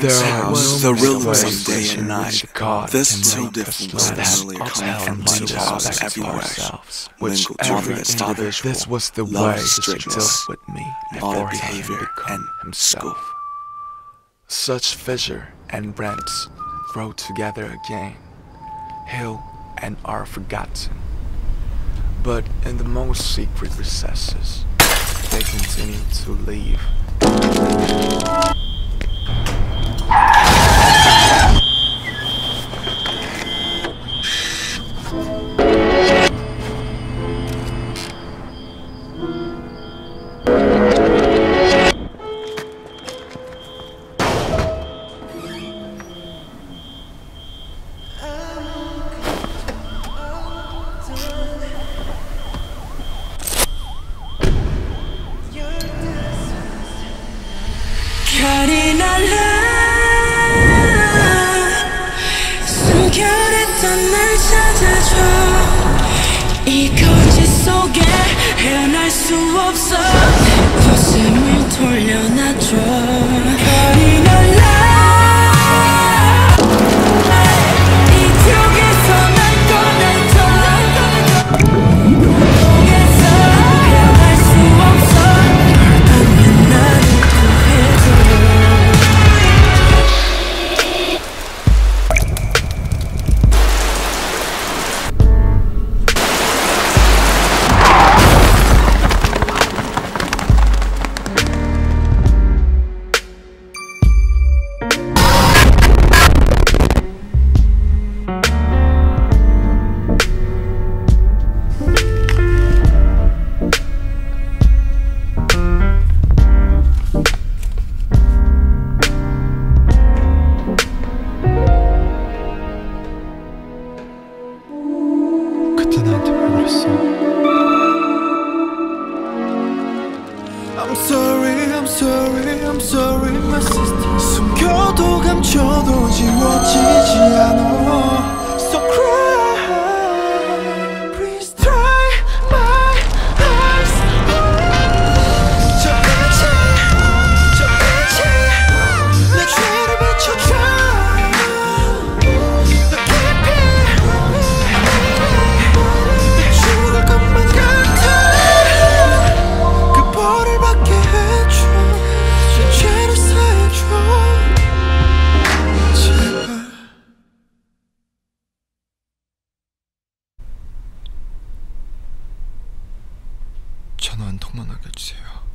There was the rhythms of day and night. This too different was easily coming to us everywhere, mingled to this individual. This was the way she dealt with me before behavior and himself. Such fissure and branch grow together again, heal and are forgotten. But in the most secret recesses, they continue to live. 이 거짓 속에 헤어날 수 없어. 가슴을 돌려놔줘. 거리 날라 이쪽에서 날 떠나줘. 속에서 헤어날 수 없어. 아는 나를 또 해줘. I'm sorry, my sister. 숨겨도 감춰도 지워지지 않아. So cry, please dry my eyes. 저같이 내 죄를 비춰줘. 너 깊이 내 죽을 것만 같아. 그 벌을 받게 해줘. 전화 한 통만 하게 해주세요.